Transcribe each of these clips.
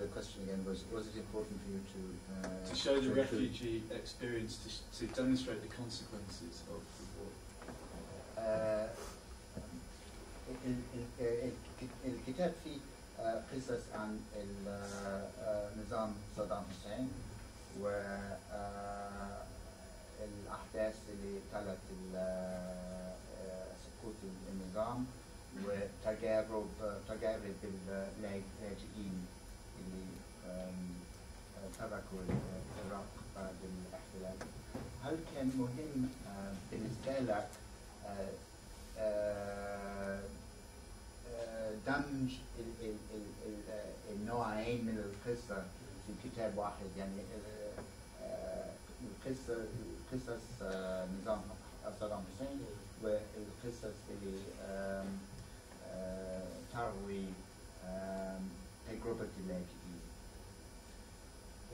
the question again was it important for you to show the refugee experience, to demonstrate the consequences of the war? الكتاب فيه قصص عن نظام صدام حسين والأحداث اللي طالت سقوط النظام وتجارب اللاجئين اللي تركوا العراق بعد الاحتلال. هل كان مهم بالنسبة لك دمج النوعين من القصة في كتاب واحد؟ يعني قصص نظام صدام حسين والقصص اللي تروي تجربة اللاجئين.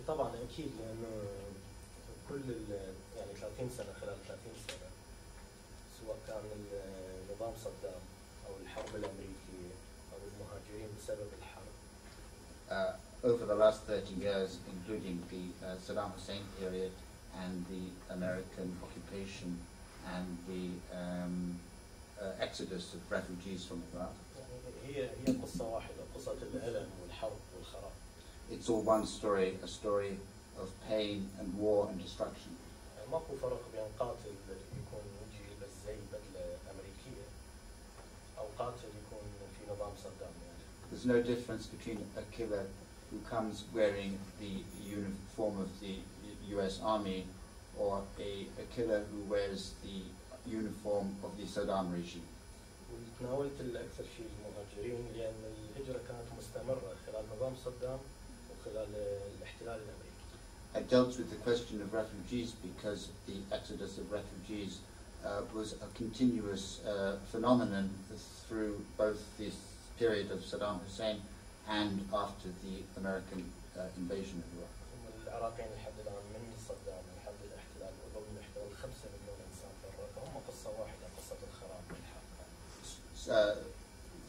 طبعا اكيد، لانه كل يعني 30 سنة، خلال 30 سنة سواء كان نظام صدام او الحرب الامريكيه او المهاجرين بسبب الحرب. Over the last 30 years, including the Saddam Hussein period and the American occupation and the exodus of refugees from Iraq. هي قصة واحدة، قصة الألم والحرب والخراب. It's all one story, a story of pain and war and destruction. ماكو فرق بين قاتل يكون يجي للزي بدلة أمريكية أو قاتل يكون في نظام صدام. There's no difference between a killer who comes wearing the uniform of the U.S. Army or a killer who wears the uniform of the Saddam regime. تناولت الأكثر شيء المهاجرين، لأن الهجرة كانت مستمرة خلال نظام صدام وخلال الاحتلال الأمريكي. I dealt with the question of refugees because the exodus of refugees was a continuous phenomenon through both this period of Saddam Hussein and after the American invasion of Iraq. العراقيين لحد الآن من صدام لحد الاحتلال وضمن الاحتلال 5 مليون إنسان فرق، هم قصة واحدة، قصة الخراب والحرب.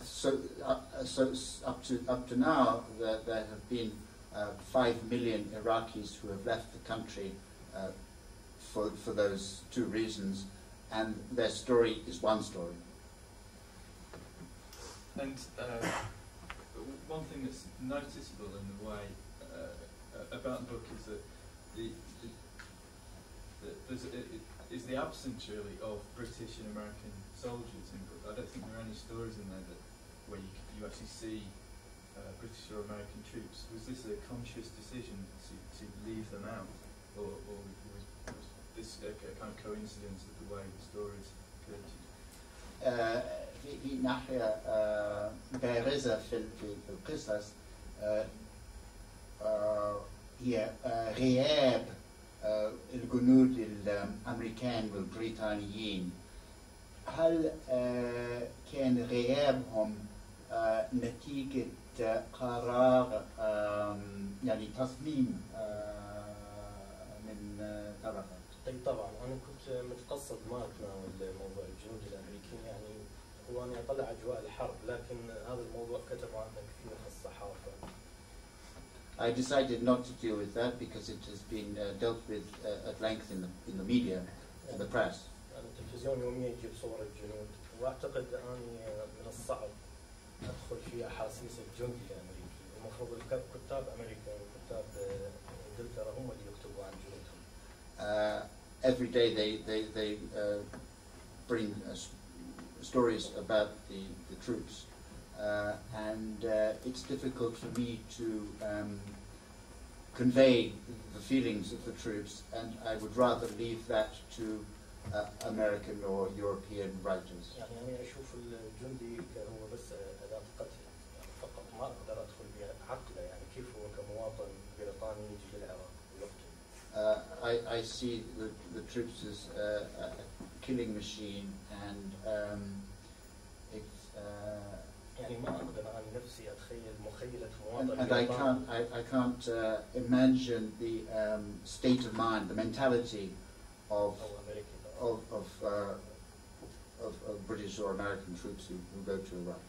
So up to now, there have been 5 million Iraqis who have left the country for those two reasons, and their story is one story. And one thing that's noticeable in the way about the book is that is the absence really of British and American soldiers in the book. I don't think there are any stories in there where you actually see British or American troops. Was this a conscious decision to leave them out, or was this a kind of coincidence of the way the story is created? في ناحية بارزة في القصص هي غياب الجنود الأمريكان والبريطانيين. هل كان غيابهم نتيجة قرار يعني تصميم من طرفه؟ طبعا انا كنت متقصد ما اتناول موضوع الجنود الامريكيين، يعني هو اني اطلع اجواء الحرب، لكن هذا الموضوع كتبوا عنه كثير في الصحافه. I decided not to deal with that because it has been dealt with at length in the media, in the press. التلفزيون يوميا يجيب صور الجنود، واعتقد اني من الصعب ادخل في احاسيس الجندي الامريكي، المفروض كتاب امريكا وكتاب انجلترا هم اللي يكتبوا عن جنودهم. Every day they bring stories about the troops, and it's difficult for me to convey the feelings of the troops, and I would rather leave that to American or European writers. يعني أشوف الجندي هو بس أداة قتل فقط، ما أقدر أدخل بعقله، يعني كيف هو كمواطن بريطاني يجي للعراق. I see the troops as a killing machine, and I can't imagine the state of mind, the mentality of British or American troops who go to Iraq.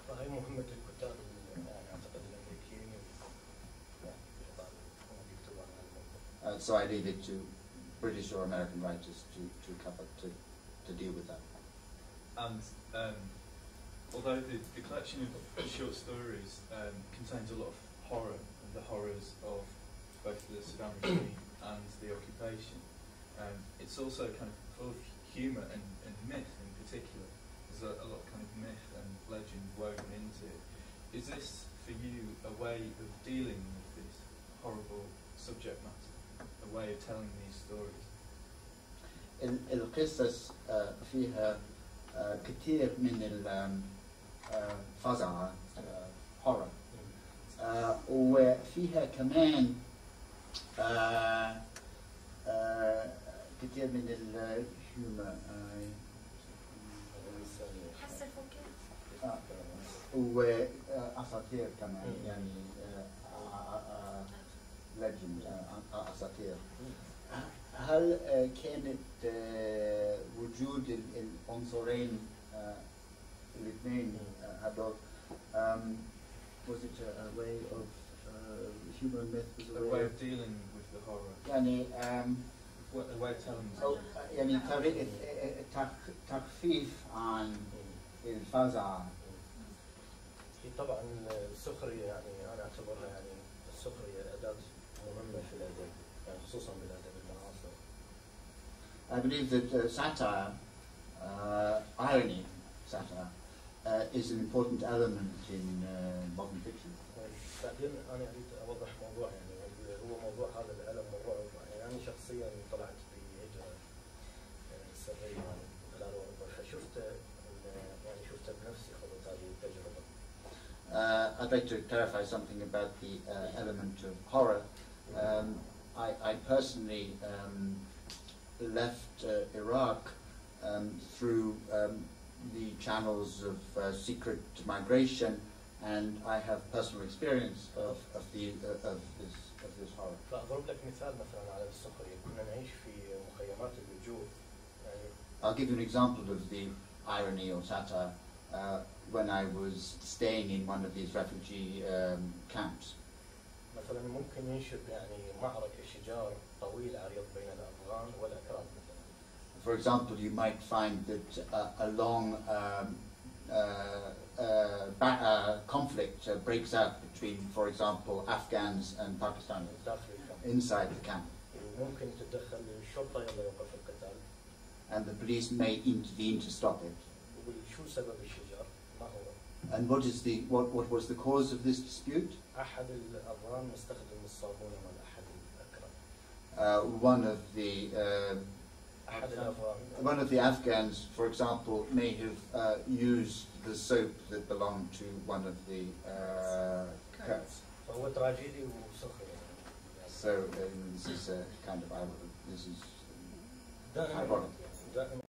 so I leave it to British or American writers to deal with that. And although the collection of short stories contains a lot of horror, and the horrors of both the Saddam regime and the occupation, it's also kind of full of humour and myth in particular. There's a lot of kind of myth and legend woven into it. Is this, for you, a way of dealing with this horrible subject matter? A way of telling these stories? القصص فيها كثير من الفزعة horror وفيها كمان كثير من الهيومر حس الفكاهة وأساطير كمان يعني legend أساطير. هل كانت وجود العنصرين الاثنين هذول was it a way of humor and myth? Was a way of dealing with the horror. يعني a way of telling the story. يعني تخفيف عن الفزع. طبعا السخرية يعني أنا أعتبرها يعني السخرية أداة مهمة في الأدب يعني خصوصا بالأدب المعاصر. I believe that satire, irony, satire, is an important element in modern fiction. بعدين أنا أريد أوضح موضوع يعني هو موضوع هذا الألم والرعب يعني أنا شخصيا طلعت بهجرة سرية يعني إلى أوروبا فشفت يعني شفتها بنفسي خضت هذه التجربة. I'd like to clarify something about the element of horror. I personally left Iraq through the channels of secret migration, and I have personal experience of this horror. I'll give you an example of the irony or satire. When I was staying in one of these refugee camps. For example, you might find that a long conflict breaks out between, for example, Afghans and Pakistanis inside the camp. And the police may intervene to stop it. And what was the cause of this dispute? One of the Afghans, for example, may have used the soap that belonged to one of the Kurds. So this is a kind of irony. This is ironic.